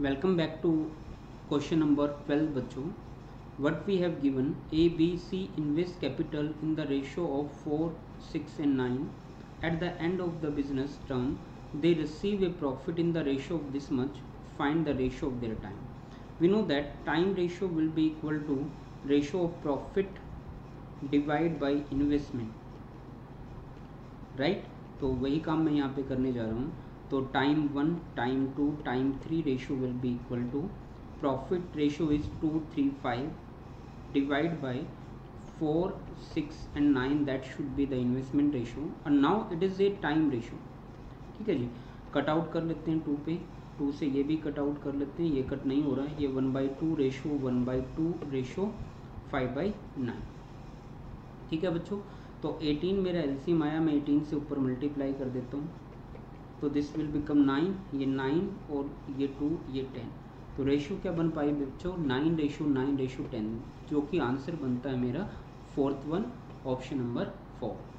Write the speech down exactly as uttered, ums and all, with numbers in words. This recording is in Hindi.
Welcome back to question number twelve बच्चों. What we have given A B C invest capital in the ratio of four six and nine. At the end of the business term they receive a profit in the ratio of this much. Find the ratio of their time. We know that time ratio will be equal to ratio of profit divide by investment, right. तो वही काम मैं यहाँ पे करने जा रहा हूँ. तो time one, time two, time three ratio will be equal to profit ratio is two three five divide by four six and nine. That should be the investment ratio और now it is a time ratio. ठीक है जी, कट आउट कर लेते हैं टू पे. टू से ये भी कट आउट कर लेते हैं, ये कट नहीं हो रहा है. ये one by two ratio one by two ratio five by nine. ठीक है बच्चों, तो एटीन मेरा एलसीएम आया. मैं एटीन से ऊपर मल्टीप्लाई कर देता हूँ तो दिस विल बिकम नाइन, ये नाइन और ये टू, ये टेन. तो रेशियो क्या बन पाई बच्चों? Nine ratio nine ratio ten, जो कि आंसर बनता है मेरा fourth one, option number four.